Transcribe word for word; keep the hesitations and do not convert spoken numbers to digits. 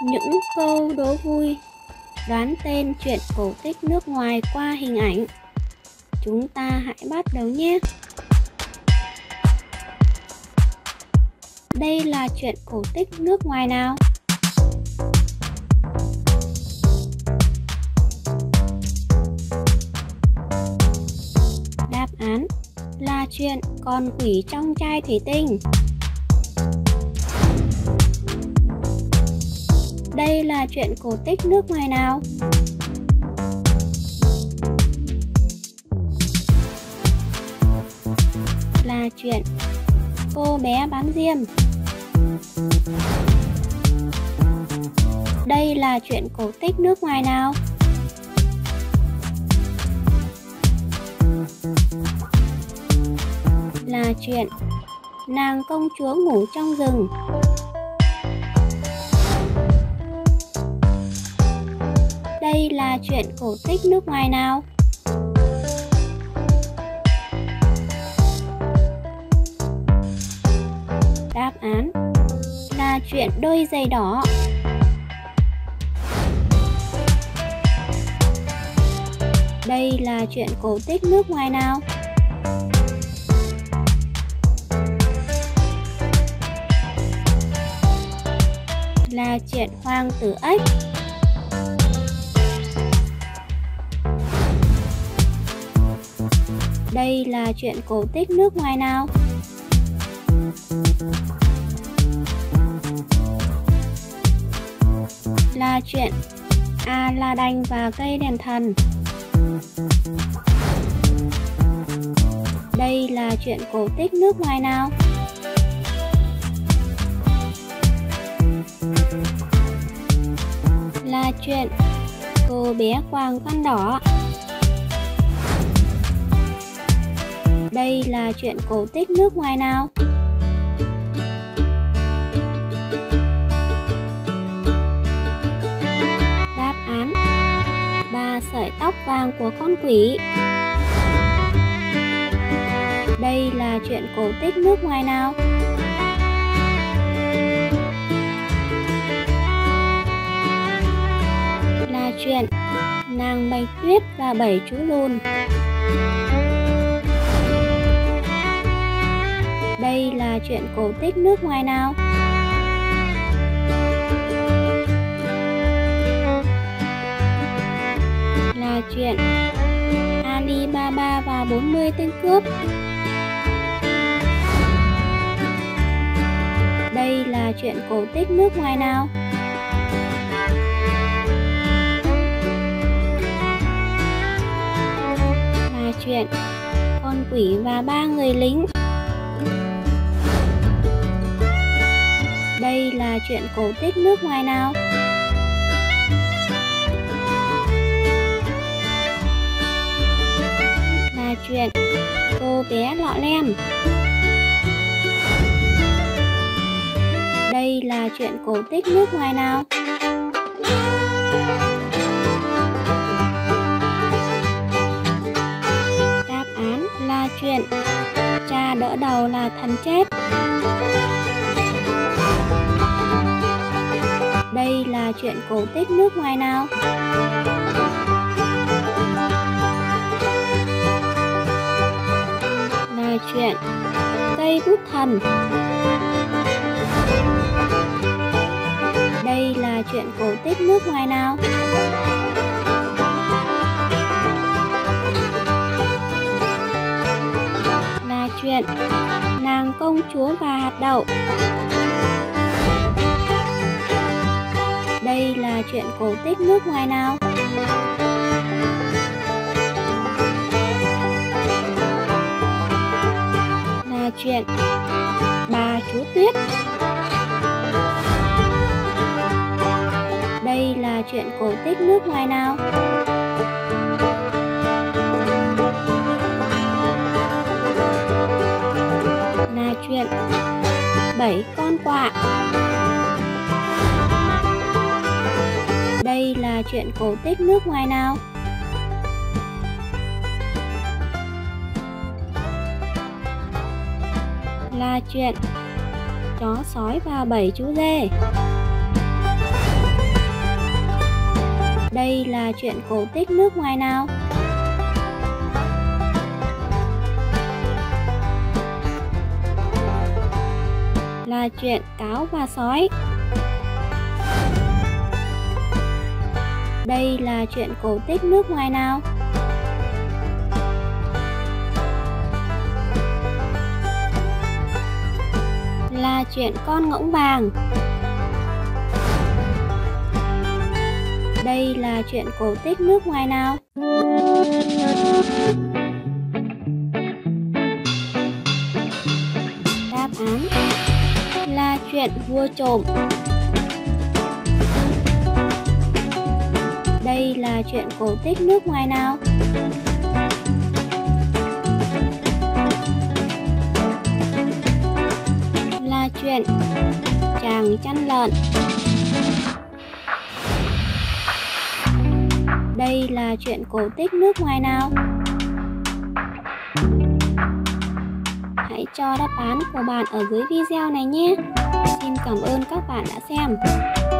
những câu đố vui, đoán tên chuyện cổ tích nước ngoài qua hình ảnh. Chúng ta hãy bắt đầu nhé! Đây là chuyện cổ tích nước ngoài nào? Đáp án là chuyện con quỷ trong chai thủy tinh. Đây là chuyện cổ tích nước ngoài nào? Là chuyện cô bé bán diêm. Đây là chuyện cổ tích nước ngoài nào? Là chuyện nàng công chúa ngủ trong rừng. Đây là chuyện cổ tích nước ngoài nào? Đáp án là chuyện đôi giày đỏ. Đây là chuyện cổ tích nước ngoài nào? Là chuyện hoàng tử ếch. Đây là chuyện cổ tích nước ngoài nào? Là chuyện A La Đanh và cây đèn thần. Đây là chuyện cổ tích nước ngoài nào? Là chuyện cô bé quàng khăn đỏ. Đây là chuyện cổ tích nước ngoài nào? Đáp án ba sợi tóc vàng của con quỷ. Đây là chuyện cổ tích nước ngoài nào? Là chuyện nàng Bạch Tuyết và bảy chú lùn. Đây là chuyện cổ tích nước ngoài nào? Là chuyện Alibaba và bốn mươi tên cướp. Đây là chuyện cổ tích nước ngoài nào? Là chuyện con quỷ và ba người lính. Đây là chuyện cổ tích nước ngoài nào? Là chuyện cô bé lọ lem. Đây là chuyện cổ tích nước ngoài nào? Đáp án là chuyện cha đỡ đầu là thần chết. Đây là chuyện cổ tích nước ngoài nào? Là chuyện cây bút thần. Đây là chuyện cổ tích nước ngoài nào? Là chuyện nàng công chúa và hạt đậu. Đây là chuyện cổ tích nước ngoài nào? Là chuyện bà chú Tuyết. Đây là chuyện cổ tích nước ngoài nào? Là chuyện bảy con quạ. Đây là chuyện cổ tích nước ngoài nào? Là chuyện chó sói và bảy chú dê. đây là chuyện cổ tích nước ngoài nào? Là chuyện cáo và sói. Đây là chuyện cổ tích nước ngoài nào? Là chuyện con ngỗng vàng. Đây là chuyện cổ tích nước ngoài nào? Đáp án là chuyện vua trộm. Đây là chuyện cổ tích nước ngoài nào? Là chuyện chàng chăn lợn. Đây là chuyện cổ tích nước ngoài nào? Hãy cho đáp án của bạn ở dưới video này nhé! Xin cảm ơn các bạn đã xem!